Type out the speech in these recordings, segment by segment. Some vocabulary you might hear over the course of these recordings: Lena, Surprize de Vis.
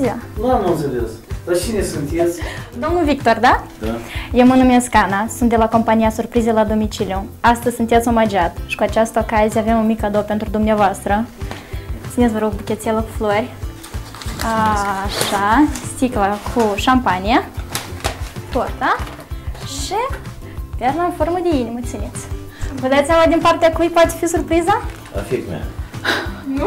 Bună ziua! M-am înțeles. Dar cine sunteți? Domnul Victor, da? Da. Eu mă numesc Ana, sunt de la compania Surprize la domiciliu. Astăzi sunteți omagiat și cu această ocazie avem un mic cadou pentru dumneavoastră. Țineți, vă rog, buchetelă cu flori. Așa, sticla cu șampanie, torta și perna în formă de inimă, țineți. Vă dați seama din partea cui poate fi surpriza? A fi mea. Nu.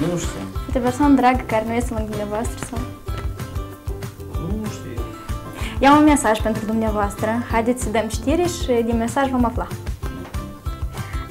Nu știu. Este o persoană dragă care nu este lângă dumneavoastră sau? Nu știu. Iau un mesaj pentru dumneavoastră. Haideți să dăm știri și din mesaj vom afla.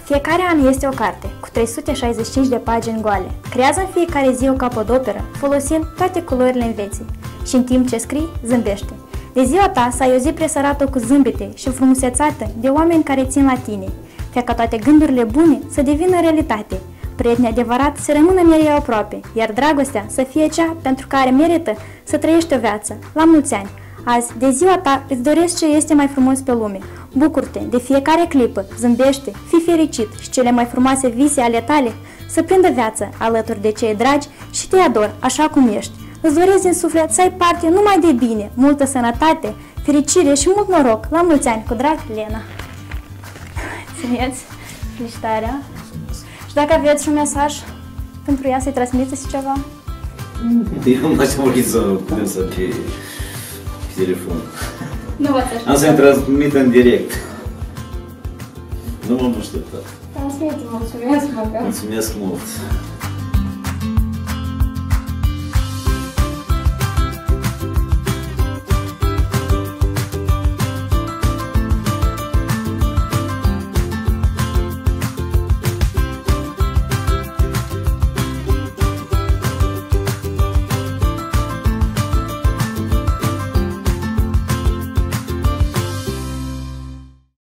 Fiecare an este o carte cu 365 de pagini goale. Creează în fiecare zi o capodoperă, folosind toate culorile invenției. Și în timp ce scrii, zâmbește. De ziua ta să ai o zi presărată cu zâmbete și frumusețată de oameni care țin la tine. Fie ca toate gândurile bune să devină realitate. Prietenii adevărat să rămână mereu aproape, iar dragostea să fie cea pentru care merită să trăiești o viață. La mulți ani! Azi, de ziua ta, îți doresc ce este mai frumos pe lume. Bucur-te de fiecare clipă, zâmbește, fii fericit și cele mai frumoase vise ale tale să prindă viață alături de cei dragi și te ador așa cum ești. Îți doresc din suflet să ai parte numai de bine, multă sănătate, fericire și mult noroc. La mulți ani! Cu drag, Lena! Țineți felicitarea! Și dacă aveți un mesaj pentru ea, să-i transmiteți ceva? Eu n-aș vorbit să putem să pe telefon. Nu v-ați așteptat. Am să-i transmit în direct. Nu m-am așteptat. Transmite, mulțumesc mult. Mulțumesc mult.